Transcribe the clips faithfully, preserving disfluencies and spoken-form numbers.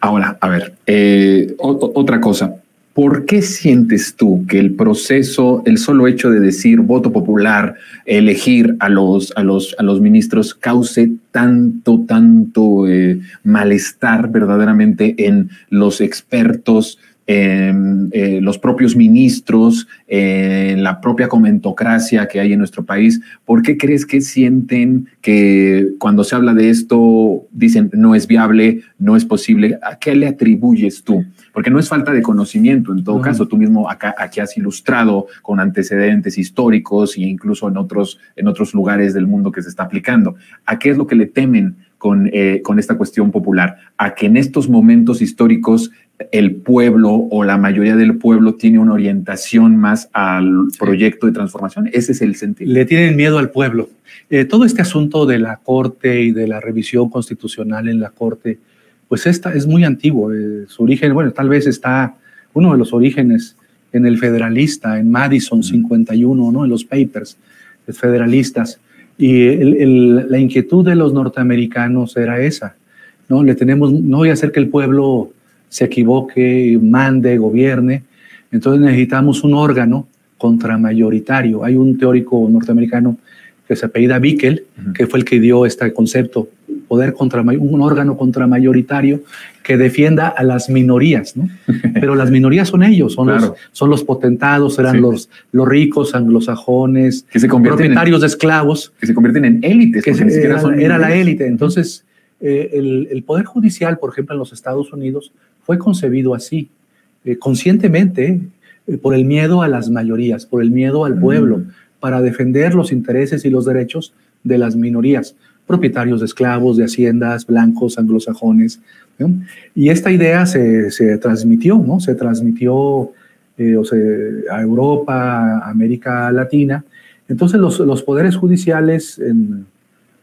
Ahora, a ver, eh, o, otra cosa. ¿Por qué sientes tú que el proceso, el solo hecho de decir voto popular, elegir a los, a los, a los ministros, cause tanto, tanto eh, malestar verdaderamente en los expertos, eh, eh, los propios ministros, eh, la propia comentocracia que hay en nuestro país? ¿Por qué crees que sienten que cuando se habla de esto dicen no es viable, no es posible? ¿A qué le atribuyes tú? Porque no es falta de conocimiento, en todo uh-huh. caso, tú mismo acá, aquí has ilustrado con antecedentes históricos e incluso en otros, en otros lugares del mundo que se está aplicando. ¿A qué es lo que le temen con, eh, con esta cuestión popular? ¿A que en estos momentos históricos el pueblo o la mayoría del pueblo tiene una orientación más al proyecto de transformación? Ese es el sentido. Le tienen miedo al pueblo. Eh, todo este asunto de la Corte y de la revisión constitucional en la Corte, pues esta es muy antiguo, eh, su origen, bueno, tal vez está uno de los orígenes en el federalista, en Madison cincuenta y uno, ¿no? En los papers federalistas. Y el, el, la inquietud de los norteamericanos era esa, ¿no? Le tenemos, no voy a hacer que el pueblo se equivoque, mande, gobierne, entonces necesitamos un órgano contramayoritario. Hay un teórico norteamericano que se apellida Bickel, uh-huh. que fue el que dio este concepto, poder contra, un órgano contramayoritario que defienda a las minorías, ¿no? Pero las minorías son ellos, son, claro. los, son los potentados, eran sí. los, los ricos, anglosajones, que se propietarios en, de esclavos. Que se convierten en élites. Que se, ni era, son era la élite. Entonces, eh, el, el Poder Judicial, por ejemplo, en los Estados Unidos, fue concebido así, eh, conscientemente, eh, por el miedo a las mayorías, por el miedo al pueblo, mm. para defender los intereses y los derechos de las minorías, propietarios de esclavos, de haciendas, blancos, anglosajones, ¿no? Y esta idea se, se transmitió, ¿no? Se transmitió eh, o sea, a Europa, a América Latina. Entonces los, los poderes judiciales, en,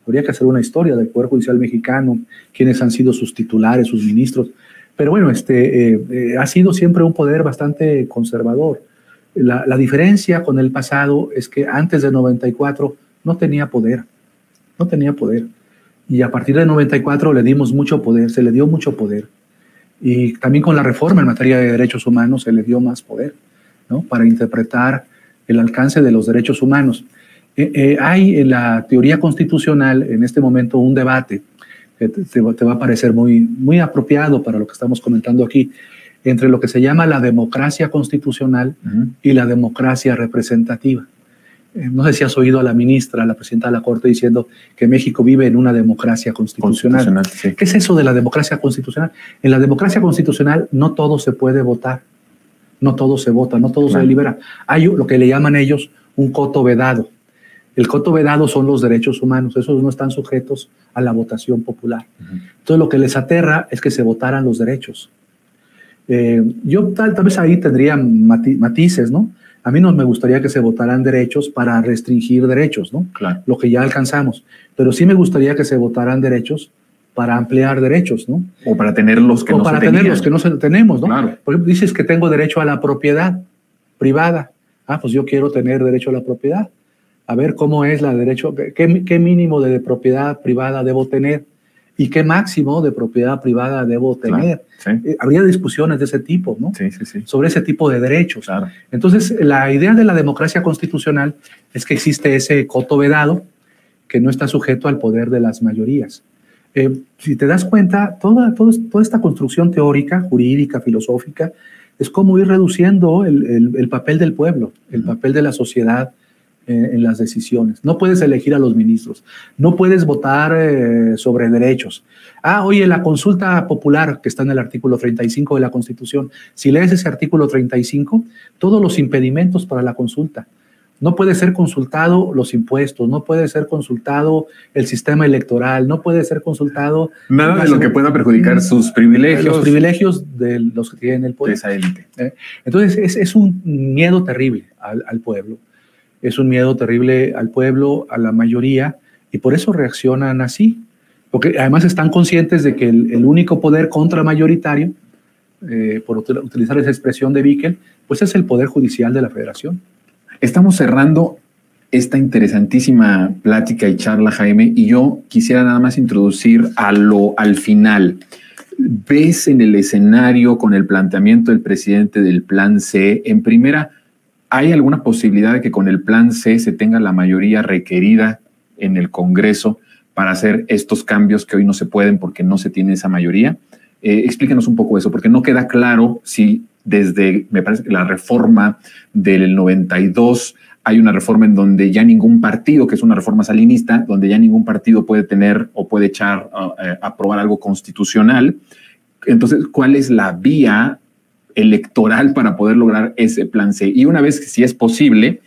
habría que hacer una historia del Poder Judicial mexicano, quiénes han sido sus titulares, sus ministros, pero bueno, este, eh, eh, ha sido siempre un poder bastante conservador. La, la diferencia con el pasado es que antes de noventa y cuatro no tenía poder. No tenía poder. Y a partir de noventa y cuatro le dimos mucho poder, se le dio mucho poder. Y también con la reforma en materia de derechos humanos se le dio más poder, ¿no? Para interpretar el alcance de los derechos humanos. Eh, eh, hay en la teoría constitucional en este momento un debate que te, te va a parecer muy, muy apropiado para lo que estamos comentando aquí, entre lo que se llama la democracia constitucional uh-huh. y la democracia representativa. No sé si has oído a la ministra, a la presidenta de la Corte, diciendo que México vive en una democracia constitucional. constitucional sí. ¿Qué es eso de la democracia constitucional? En la democracia constitucional no todo se puede votar, no todo se vota, no todo claro. se delibera. Hay lo que le llaman ellos un coto vedado. El coto vedado son los derechos humanos, esos no están sujetos a la votación popular. Uh-huh. Entonces lo que les aterra es que se votaran los derechos. Eh, yo tal, tal vez ahí tendría mati- matices, ¿no? A mí no me gustaría que se votaran derechos para restringir derechos, ¿no? Claro. Lo que ya alcanzamos. Pero sí me gustaría que se votaran derechos para ampliar derechos, ¿no? O para tener los que o no se tenían. O para tener los que no se tenemos, ¿no? Claro. Por ejemplo, dices que tengo derecho a la propiedad privada. Ah, pues yo quiero tener derecho a la propiedad. A ver cómo es la derecho, qué, qué mínimo de propiedad privada debo tener y qué máximo de propiedad privada debo tener. Claro, sí. eh, habría discusiones de ese tipo, ¿no? Sí, sí, sí. Sobre ese tipo de derechos. Claro. Entonces, la idea de la democracia constitucional es que existe ese coto vedado que no está sujeto al poder de las mayorías. Eh, si te das cuenta, toda, toda, toda esta construcción teórica, jurídica, filosófica, es como ir reduciendo el, el, el papel del pueblo, el uh-huh. papel de la sociedad en las decisiones. No puedes elegir a los ministros, no puedes votar eh, sobre derechos. Ah, oye, la consulta popular que está en el artículo treinta y cinco de la Constitución, si lees ese artículo treinta y cinco, todos los impedimentos para la consulta. No puede ser consultado los impuestos, no puede ser consultado el sistema electoral, no puede ser consultado... Nada de lo que pueda perjudicar sus privilegios. Los privilegios de los que tienen el poder. De esa élite. Entonces, es, es un miedo terrible al, al pueblo. Es un miedo terrible al pueblo, a la mayoría, y por eso reaccionan así. Porque además están conscientes de que el, el único poder contramayoritario, eh, por utilizar esa expresión de Bickel, pues es el Poder Judicial de la Federación. Estamos cerrando esta interesantísima plática y charla, Jaime, y yo quisiera nada más introducir a lo, al final ves en el escenario con el planteamiento del presidente del plan C? En primera, ¿hay alguna posibilidad de que con el plan C se tenga la mayoría requerida en el Congreso para hacer estos cambios que hoy no se pueden porque no se tiene esa mayoría? Eh, explíquenos un poco eso, porque no queda claro si desde, me parece que la reforma del noventa y dos, hay una reforma en donde ya ningún partido, que es una reforma salinista, donde ya ningún partido puede tener o puede echar a, a aprobar algo constitucional. Entonces, ¿cuál es la vía electoral para poder lograr ese plan C? Y una vez que si es posible,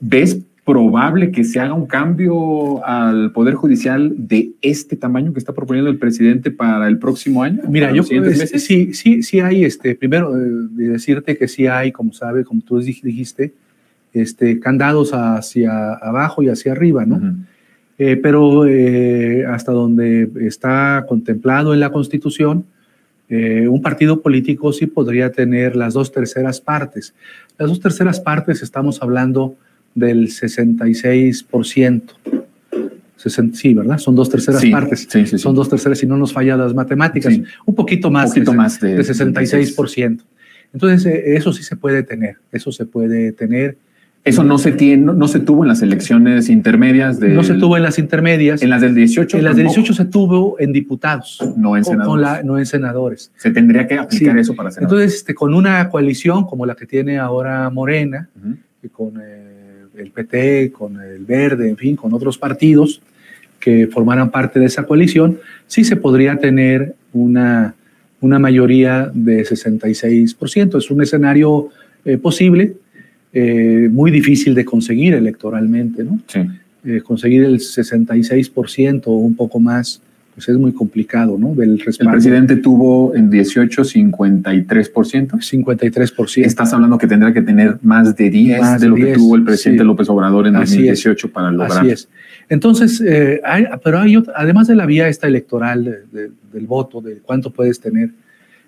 ¿ves probable que se haga un cambio al Poder Judicial de este tamaño que está proponiendo el presidente para el próximo año? Mira, yo creo que sí, sí, sí hay, este, primero, eh, decirte que sí hay, como sabe, como tú dijiste, este, candados hacia abajo y hacia arriba, ¿no? Uh-huh. eh, pero eh, hasta donde está contemplado en la Constitución, eh, un partido político sí podría tener las dos terceras partes. Las dos terceras partes estamos hablando del sesenta y seis por ciento. Sí, ¿verdad? Son dos terceras sí, partes. Sí, sí, Son sí. dos terceras, si no nos fallan las matemáticas. Sí. Un poquito más, un poquito de, más de, de sesenta y seis por ciento. Entonces, eso sí se puede tener. Eso se puede tener. Eso no se tiene, no, no se tuvo en las elecciones intermedias. Del, no se tuvo en las intermedias. En las del dieciocho. En las del dieciocho se tuvo en diputados. No en senadores. Con la, no en senadores. Se tendría que aplicar sí. eso para senadores. Entonces, este, con una coalición como la que tiene ahora Morena, uh-huh. y con... Eh, el P T, con el Verde, en fin, con otros partidos que formaran parte de esa coalición, sí se podría tener una, una mayoría de sesenta y seis por ciento. Es un escenario eh, posible, eh, muy difícil de conseguir electoralmente, ¿no? Sí. Eh, conseguir el sesenta y seis por ciento o un poco más, pues es muy complicado, ¿no? Del respaldo. El presidente tuvo en dieciocho cincuenta y tres por ciento. cincuenta y tres por ciento. Estás hablando que tendrá que tener más de diez más de lo diez, que tuvo el presidente sí. López Obrador en dos mil dieciocho para lograr. Así es. Entonces, eh, hay, pero hay otra, además de la vía esta electoral de, de, del voto, de cuánto puedes tener,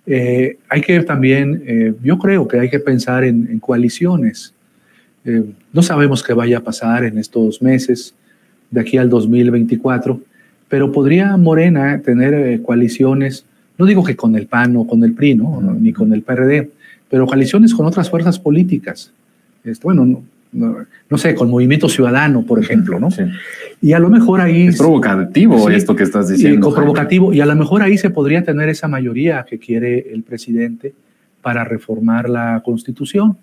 eh, hay que también, eh, yo creo que hay que pensar en, en coaliciones. Eh, no sabemos qué vaya a pasar en estos meses, de aquí al dos mil veinticuatro, pero podría Morena tener eh, coaliciones, no digo que con el P A N o con el P R I, ¿no? Uh-huh. Ni con el P R D, pero coaliciones con otras fuerzas políticas. Esto, bueno, no, no, no sé, con Movimiento Ciudadano, por ejemplo, ¿no? Sí. Y a lo mejor ahí... Es provocativo sí, esto que estás diciendo. Y, provocativo, y a lo mejor ahí se podría tener esa mayoría que quiere el presidente para reformar la Constitución.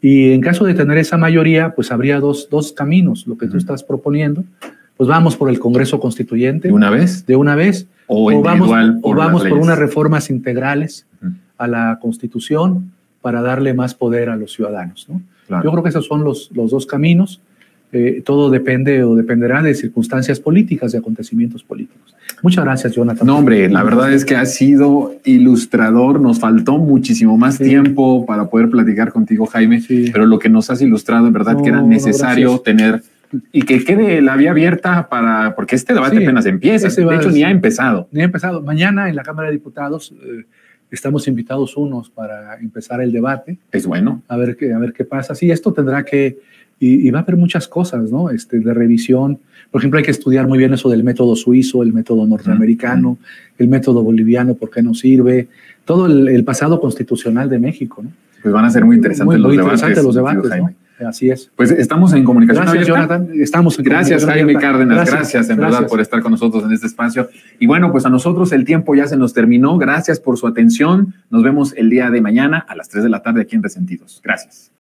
Y en caso de tener esa mayoría, pues habría dos, dos caminos, lo que uh-huh. tú estás proponiendo. Pues vamos por el Congreso Constituyente. ¿De una vez? De una vez. O, o vamos, por, o vamos por unas reformas integrales uh-huh. a la Constitución para darle más poder a los ciudadanos, ¿no? Claro. Yo creo que esos son los, los dos caminos. Eh, todo depende o dependerá de circunstancias políticas, de acontecimientos políticos. Muchas gracias, Jonathan. No, hombre, la verdad es que has sido ilustrador. Nos faltó muchísimo más sí. tiempo para poder platicar contigo, Jaime. Sí. Pero lo que nos has ilustrado, en verdad, no, que era necesario no, tener... Y que quede la vía abierta para... Porque este debate sí, apenas empieza. De hecho, sí. ni ha empezado. Ni ha empezado. Mañana en la Cámara de Diputados eh, estamos invitados unos para empezar el debate. Es bueno. A ver, a ver qué pasa. Sí, esto tendrá que... Y, y va a haber muchas cosas, ¿no? Este, de revisión. Por ejemplo, hay que estudiar muy bien eso del método suizo, el método norteamericano, uh-huh. el método boliviano, por qué no sirve. Todo el, el pasado constitucional de México, ¿no? Pues van a ser muy interesantes muy, los, muy debates, interesante los debates. Muy interesantes los debates, ¿no? Así es. Pues estamos en comunicación abierta. Gracias, Jonathan. Estamos en Gracias, Jaime Cárdenas. Gracias, gracias en gracias. verdad, por estar con nosotros en este espacio. Y bueno, pues a nosotros el tiempo ya se nos terminó. Gracias por su atención. Nos vemos el día de mañana a las tres de la tarde aquí en Resentidos. Gracias.